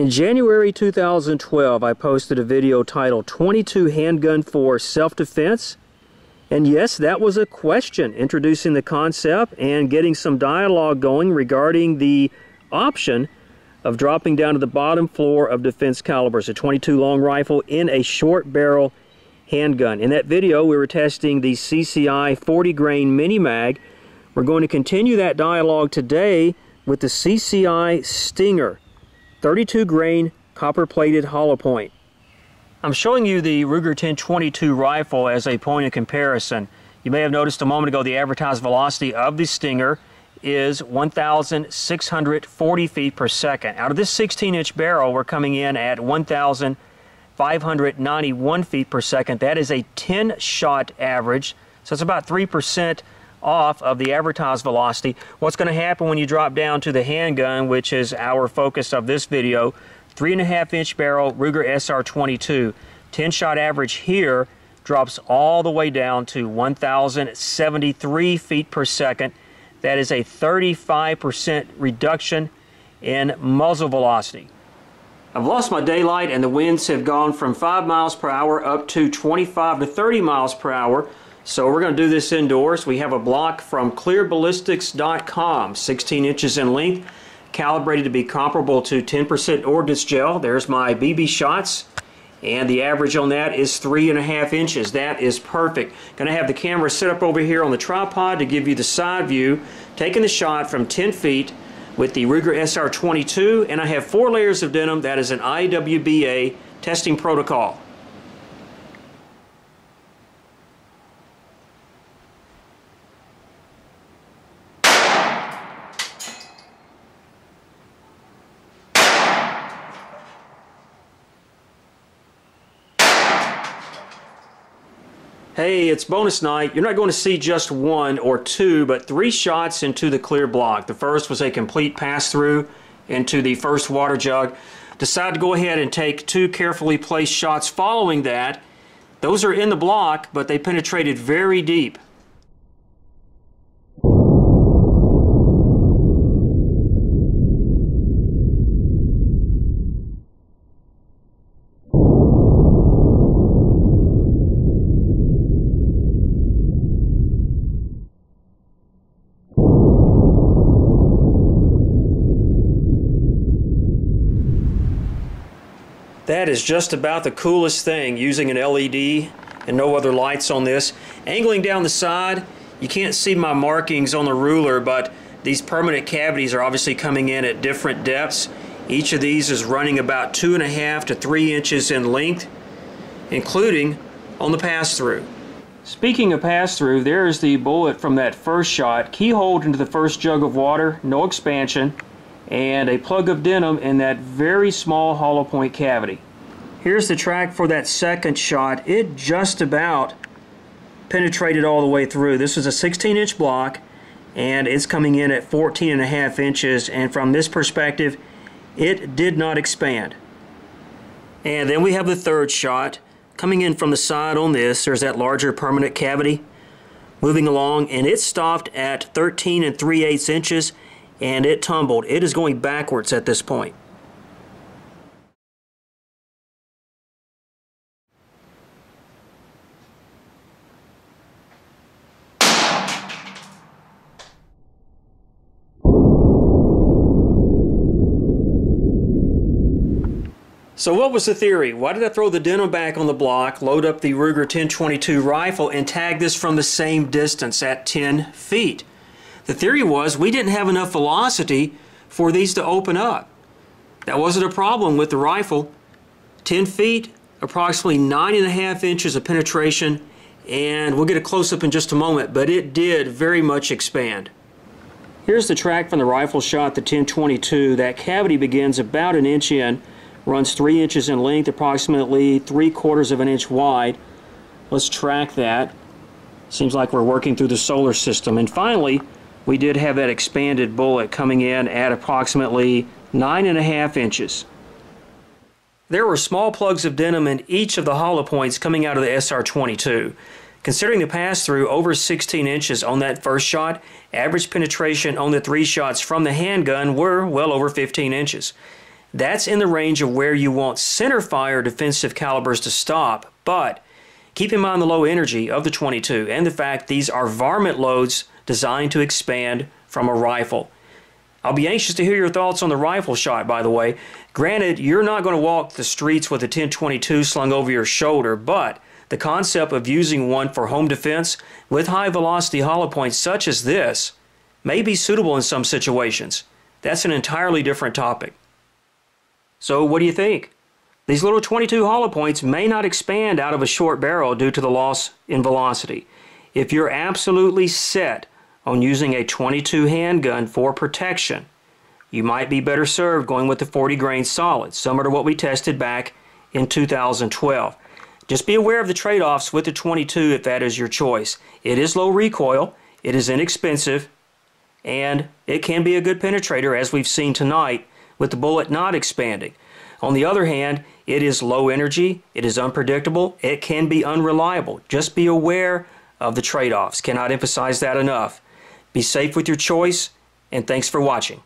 In January 2012, I posted a video titled 22 Handgun for Self-Defense. And yes, that was a question, introducing the concept and getting some dialogue going regarding the option of dropping down to the bottom floor of defense calibers, a .22 long rifle in a short barrel handgun. In that video, we were testing the CCI 40 grain mini mag. We're going to continue that dialogue today with the CCI Stinger 32 grain copper plated hollow point. I'm showing you the Ruger 10/22 rifle as a point of comparison. You may have noticed a moment ago the advertised velocity of the Stinger is 1,640 feet per second. Out of this 16-inch barrel, we're coming in at 1,591 feet per second. That is a 10-shot average, so it's about 3% off of the advertised velocity. What's going to happen when you drop down to the handgun, which is our focus of this video, 3.5-inch barrel Ruger SR22. 10-shot average here drops all the way down to 1,073 feet per second. That is a 35% reduction in muzzle velocity. I've lost my daylight and the winds have gone from 5 miles per hour up to 25 to 30 miles per hour. So we're going to do this indoors. We have a block from clearballistics.com, 16 inches in length, calibrated to be comparable to 10% ordnance gel. There's my BB shots. And the average on that is 3.5 inches. That is perfect. Going to have the camera set up over here on the tripod to give you the side view, taking the shot from 10 feet with the Ruger SR22, and I have 4 layers of denim. That is an IWBA testing protocol. Hey, it's bonus night. You're not going to see just 1 or 2, but 3 shots into the clear block. The first was a complete pass-through into the first water jug. Decided to go ahead and take 2 carefully placed shots following that. Those are in the block, but they penetrated very deep. That is just about the coolest thing, using an LED and no other lights on this. Angling down the side, you can't see my markings on the ruler, but these permanent cavities are obviously coming in at different depths. Each of these is running about 2.5 to 3 inches in length, including on the pass-through. Speaking of pass-through, there is the bullet from that first shot, keyholed into the first jug of water, no expansion, and a plug of denim in that very small hollow point cavity. Here's the track for that second shot. It just about penetrated all the way through. This is a 16-inch block, and it's coming in at 14.5 inches, and from this perspective, it did not expand. And then we have the third shot. Coming in from the side on this, there's that larger permanent cavity moving along, and it stopped at 13 3/8 inches, and it tumbled. It is going backwards at this point. So what was the theory? Why did I throw the denim back on the block, load up the Ruger 10/22 rifle, and tag this from the same distance at 10 feet? The theory was we didn't have enough velocity for these to open up. That wasn't a problem with the rifle. 10 feet, approximately 9.5 inches of penetration, and we'll get a close-up in just a moment, but it did very much expand. Here's the track from the rifle shot, the 10/22. That cavity begins about 1 inch in, runs 3 inches in length, approximately 3/4 of an inch wide. Let's track that. Seems like we're working through the solar system. And finally, we did have that expanded bullet coming in at approximately 9.5 inches. There were small plugs of denim in each of the hollow points coming out of the SR22. Considering the pass-through over 16 inches on that first shot, average penetration on the 3 shots from the handgun were well over 15 inches. That's in the range of where you want centerfire defensive calibers to stop, but keep in mind the low energy of the 22 and the fact these are varmint loads designed to expand from a rifle. I'll be anxious to hear your thoughts on the rifle shot, by the way. Granted, you're not going to walk the streets with a 10/22 slung over your shoulder, but the concept of using one for home defense with high-velocity hollow points such as this may be suitable in some situations. That's an entirely different topic. So what do you think? These little 22 hollow points may not expand out of a short barrel due to the loss in velocity. If you're absolutely set on using a 22 handgun for protection, you might be better served going with the 40 grain solid, similar to what we tested back in 2012. Just be aware of the trade-offs with the 22 if that is your choice. It is low recoil, it is inexpensive, and it can be a good penetrator, as we've seen tonight with the bullet not expanding. On the other hand, it is low energy, it is unpredictable, it can be unreliable. Just be aware of the trade-offs. Cannot emphasize that enough. Be safe with your choice, and thanks for watching.